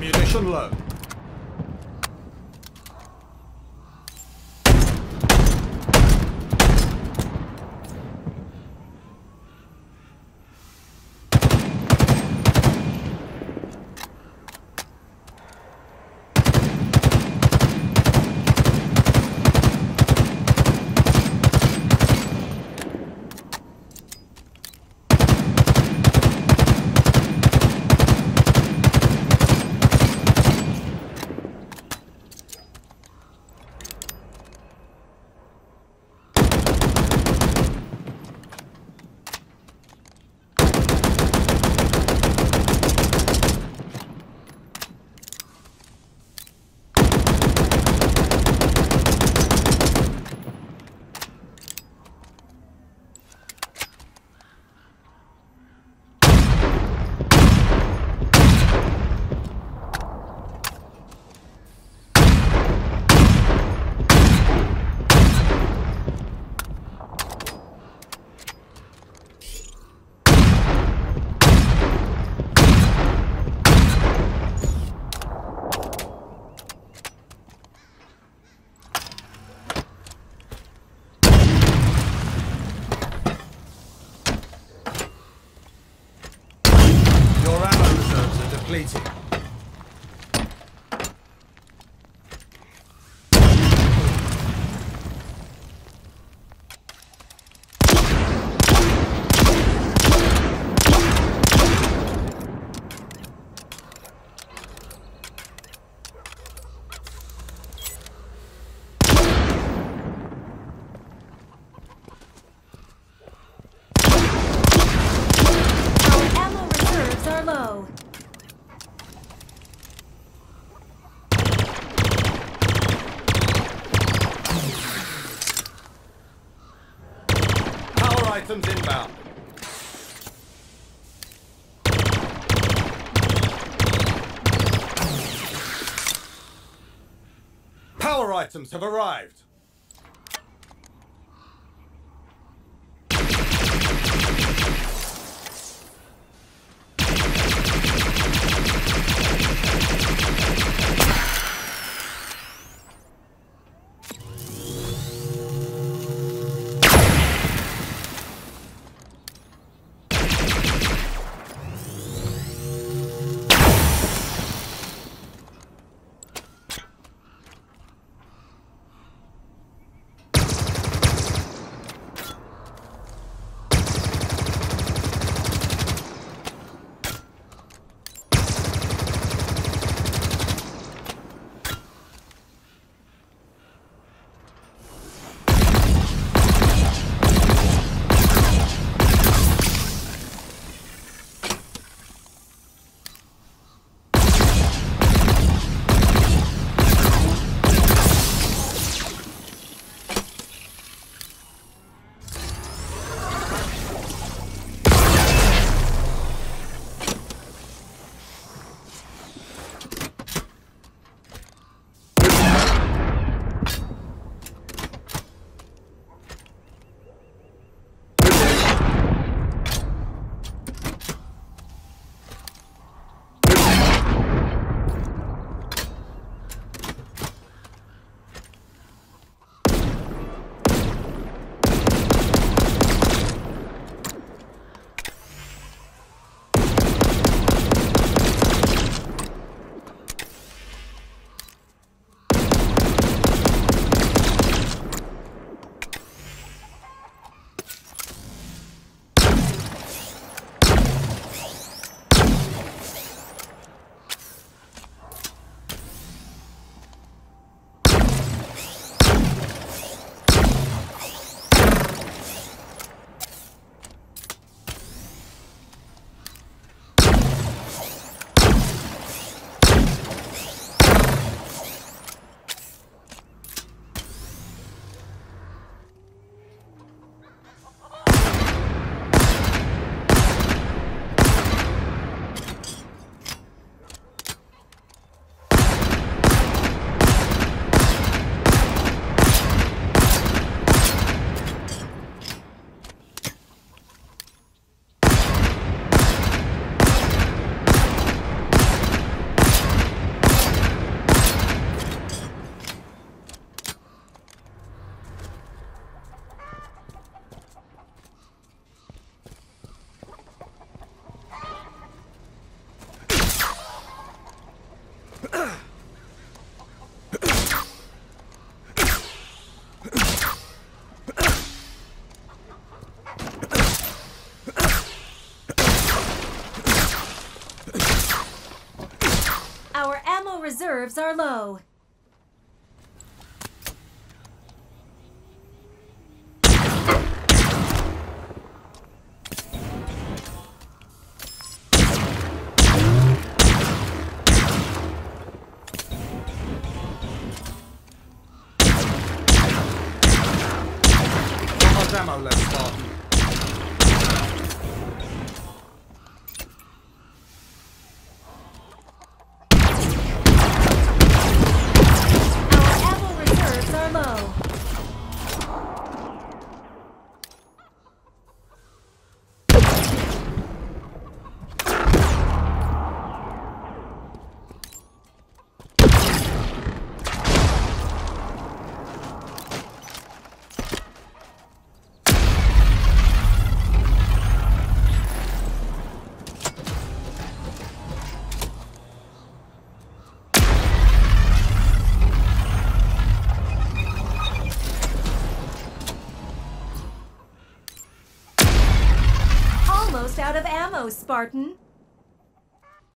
Ammunition low. Items inbound. Power items have arrived. Our ammo reserves are low. Ammo left, Spartan. Our ammo reserves are low. Out of ammo, Spartan.